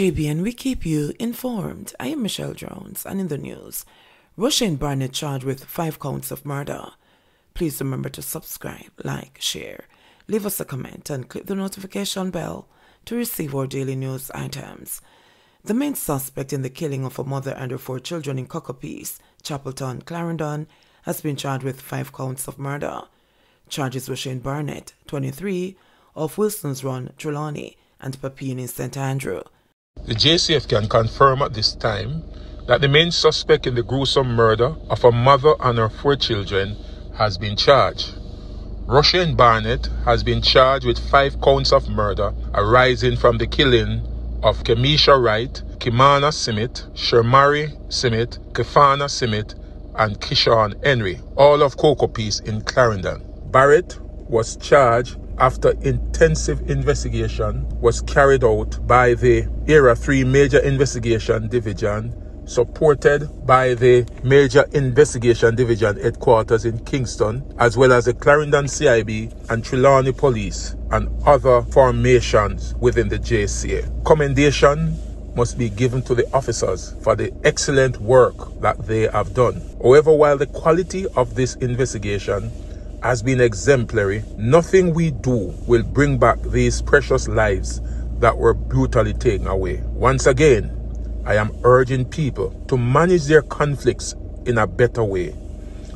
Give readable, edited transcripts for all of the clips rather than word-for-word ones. JBN, we keep you informed. I am Michelle Jones, and in the news, Rushane Barnett charged with 5 counts of murder. Please remember to subscribe, like, share, leave us a comment, and click the notification bell to receive our daily news items. The main suspect in the killing of a mother and her 4 children in Cocoa Piece, Chapelton, Clarendon, has been charged with 5 counts of murder. Charges Rushane Barnett, 23, of Wilson's Run, Trelawny, and Papine in St. Andrew. The JCF can confirm at this time that the main suspect in the gruesome murder of a mother and her 4 children has been charged. Rushane Barnett has been charged with 5 counts of murder arising from the killing of Kemisha Wright, Kimana Simit, Shermari Simit, Kefana Simit, and Kishon Henry, all of Cocoa Piece in Clarendon. Barrett was charged after intensive investigation was carried out by the Era 3 Major Investigation Division, supported by the Major Investigation Division headquarters in Kingston, as well as the Clarendon CIB and Trelawny Police and other formations within the JCA. Commendation must be given to the officers for the excellent work that they have done. However, while the quality of this investigation has been exemplary, nothing we do will bring back these precious lives that were brutally taken away. Once again, I am urging people to manage their conflicts in a better way.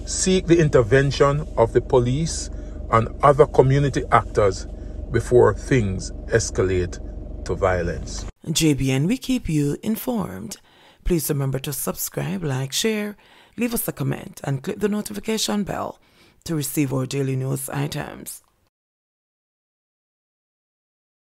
Seek the intervention of the police and other community actors before things escalate to violence. JBN, we keep you informed. Please remember to subscribe, like, share, leave us a comment, and click the notification bell to receive our daily news items.